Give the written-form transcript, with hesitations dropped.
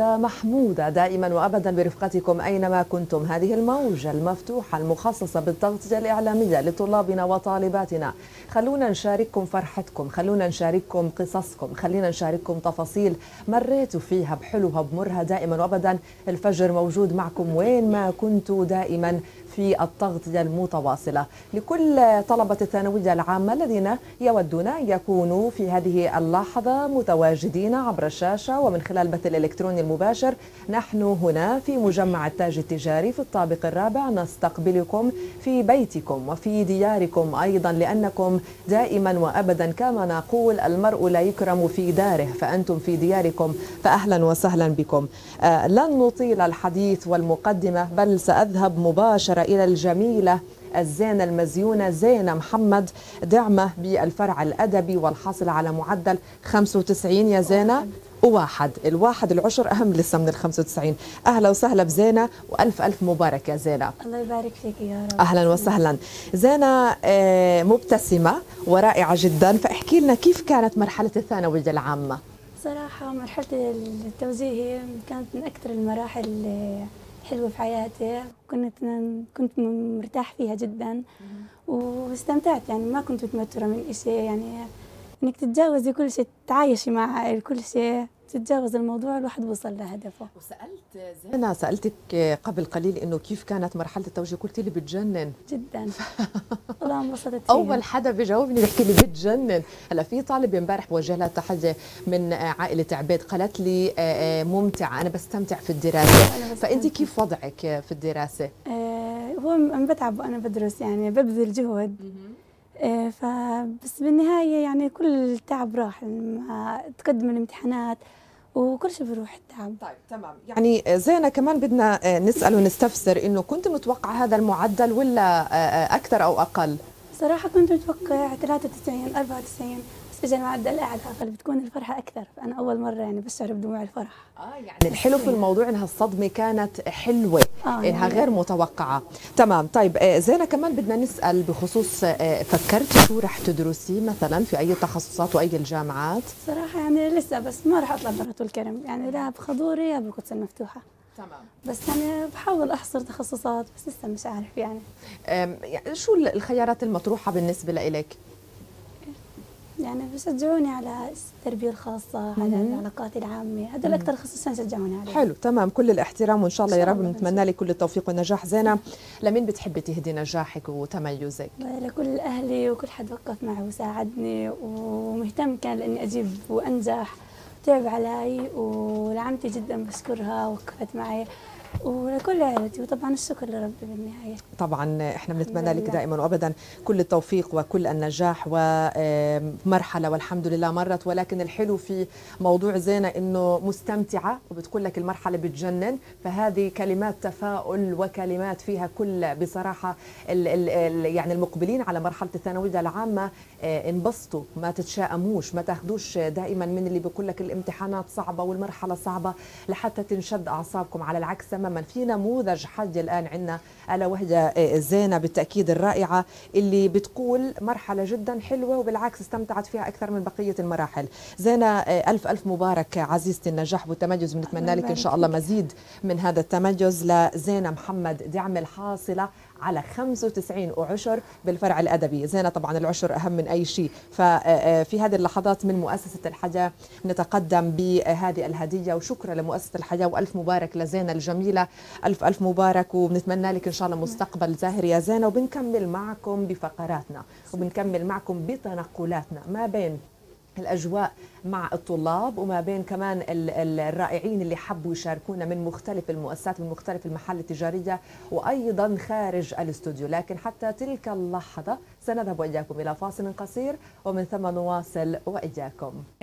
محمودة دائما وأبدا برفقتكم أينما كنتم. هذه الموجة المفتوحة المخصصة بالتغطية الإعلامية لطلابنا وطالباتنا، خلونا نشارككم فرحتكم، خلونا نشارككم قصصكم، خلينا نشارككم تفاصيل مريتوا فيها بحلوها بمرها. دائما وأبدا الفجر موجود معكم وين ما كنتوا، دائما في التغطية المتواصلة لكل طلبة الثانوية العامة الذين يودون يكونوا في هذه اللحظة متواجدين عبر الشاشة ومن خلال البث الإلكتروني المباشر. نحن هنا في مجمع التاج التجاري في الطابق الرابع نستقبلكم في بيتكم وفي دياركم أيضا، لأنكم دائما وأبدا كما نقول المرء لا يكرم في داره، فأنتم في دياركم، فأهلا وسهلا بكم. لن نطيل الحديث والمقدمة، بل سأذهب مباشرة إلى الجميلة الزينة المزيونة زينة محمد دعمة بالفرع الأدبي والحاصل على معدل 95. يا زينة واحد الواحد العشر أهم لسه من ال95. أهلا وسهلا بزينة وألف ألف مبارك يا زينة. الله يبارك فيك يا رب. أهلا وسهلا زينة، مبتسمة ورائعة جدا، فاحكي لنا كيف كانت مرحلة الثانوية العامة؟ صراحة مرحلة التوجيهي كانت من أكثر المراحل حلوة في حياتي، كنت مرتاح فيها جدا واستمتعت، يعني ما كنت متوترة من إشي، يعني انك تتجاوزي كل شيء، تتعايشي مع كل شيء، تتجاوز الموضوع، الواحد وصل لهدفه. وسالت زينة، سالتك قبل قليل انه كيف كانت مرحله التوجيه، قلت لي بتجنن جدا. والله انبسطت فيها. اول حدا بجاوبني بيحكي لي بتجنن. هلا في طالبه امبارح بوجه لها تحيه من عائله عبيد، قالت لي ممتعه، انا بستمتع في الدراسه. فانت كيف وضعك في الدراسه؟ هو انا بتعب وانا بدرس، يعني ببذل جهد. فبس بالنهاية يعني كل التعب راح لما تقدم الامتحانات وكل شيء بروح التعب. طيب تمام، يعني زينة كمان بدنا نسأل ونستفسر إنه كنت متوقع هذا المعدل ولا أكثر أو أقل؟ صراحة كنت متوقع 93 94 بس إجا المعدل أعلى، فبتكون الفرحة أكثر. أنا أول مرة يعني بشعر بدموع الفرح. يعني الحلو في الموضوع إنها الصدمة كانت حلوة، إنها يعني غير متوقعة. تمام. طيب زينة كمان بدنا نسأل بخصوص فكرتي شو رح تدرسي مثلا، في أي تخصصات وأي الجامعات؟ صراحة يعني لسه، بس ما رح أطلع برا طولكرم، يعني لا بخضوري لا بالقدس المفتوحة. تمام. بس يعني بحاول أحصر تخصصات بس لسه مش عارف يعني. شو الخيارات المطروحة بالنسبة لإلك؟ يعني بشجعوني على التربيه الخاصه، على العلاقات العامه، هذول اكثر خصوصا شجعوني عليه. حلو تمام، كل الاحترام وان شاء الله يا رب، نتمنى لك كل التوفيق والنجاح. زينه، لمين بتحبي تهدي نجاحك وتميزك؟ لكل اهلي وكل حد وقف معي وساعدني ومهتم كان لاني اجيب وانجح، تعب علي، ولعمتي جدا بشكرها وقفت معي، ولكل عائلتي، وطبعا الشكر لربي بالنهايه. طبعا احنا بنتمنى لك دائما وابدا كل التوفيق وكل النجاح، ومرحله والحمد لله مرت، ولكن الحلو في موضوع زينه انه مستمتعه وبتقول لك المرحله بتجنن، فهذه كلمات تفاؤل وكلمات فيها كل بصراحه يعني المقبلين على مرحله الثانويه العامه انبسطوا، ما تتشائموش، ما تاخذوش دائما من اللي بيقول لك الامتحانات صعبه والمرحله صعبه لحتى تنشد اعصابكم، على العكس تماما. في نموذج حي الان عندنا الا وهي زينه بالتاكيد الرائعه اللي بتقول مرحله جدا حلوه وبالعكس استمتعت فيها اكثر من بقيه المراحل. زينه الف الف مبارك عزيزتي، النجاح والتميز، بنتمنى لك ان شاء الله مزيد من هذا التميز. لزينه محمد دعمة الحاصله على 95 وعشر بالفرع الأدبي. زينة طبعا العشر أهم من أي شيء، ففي هذه اللحظات من مؤسسة الحياة نتقدم بهذه الهدية، وشكرا لمؤسسة الحياة وألف مبارك لزينة الجميلة، ألف ألف مبارك، وبنتمنى لك إن شاء الله مستقبل زاهر يا زينة. وبنكمل معكم بفقراتنا وبنكمل معكم بتنقلاتنا ما بين الأجواء مع الطلاب وما بين كمان الرائعين اللي حبوا يشاركونا من مختلف المؤسسات، من مختلف المحال التجارية وأيضا خارج الاستوديو. لكن حتى تلك اللحظة سنذهب وإياكم إلى فاصل قصير ومن ثم نواصل وإياكم.